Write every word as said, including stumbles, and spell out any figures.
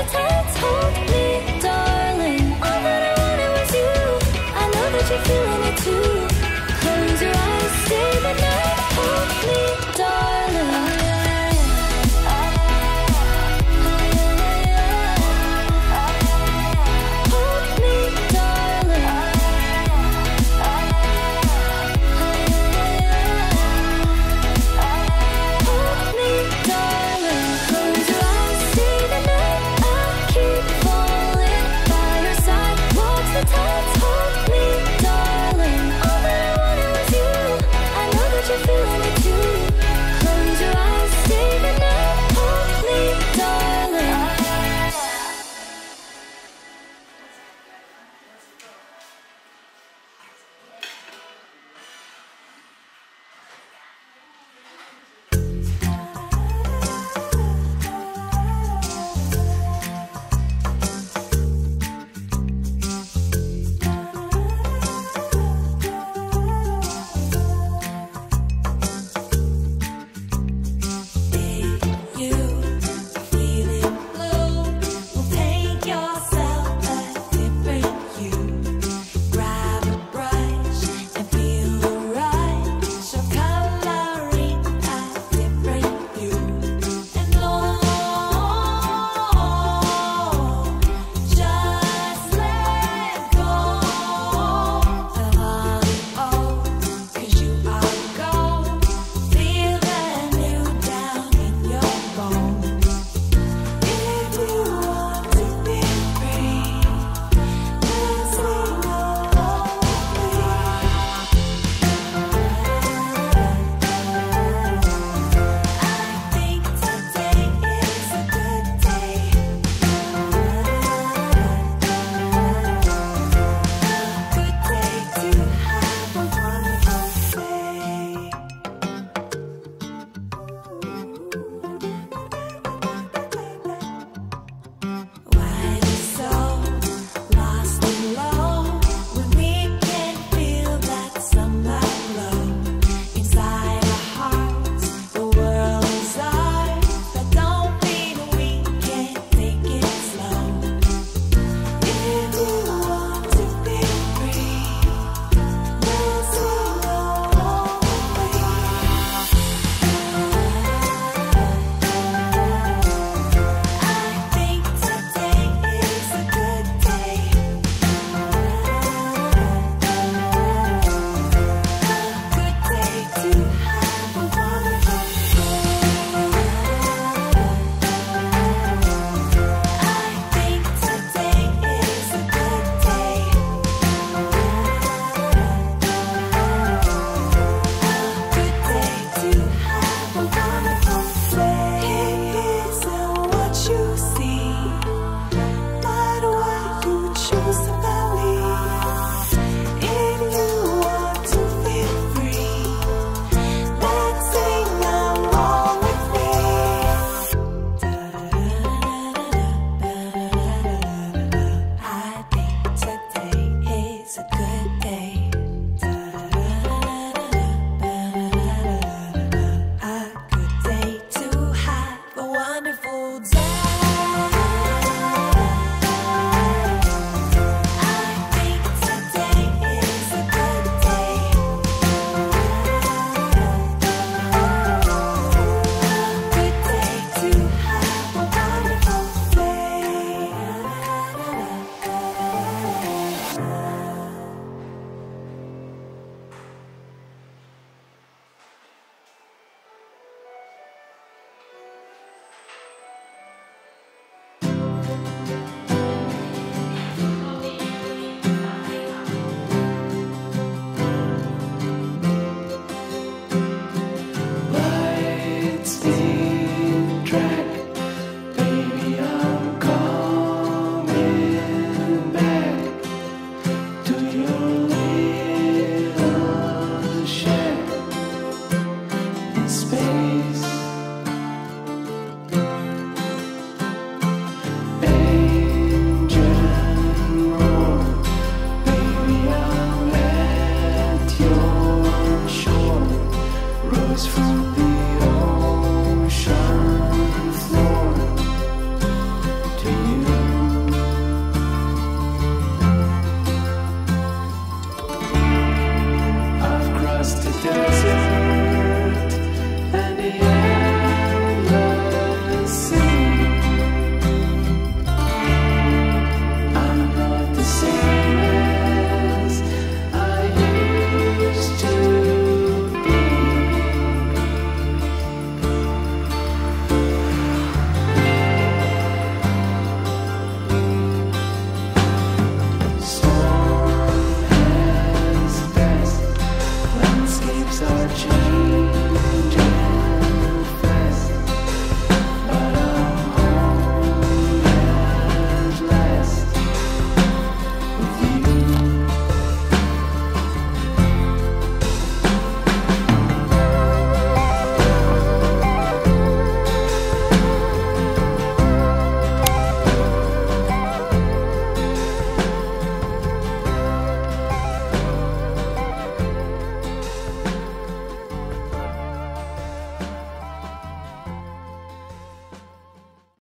Hold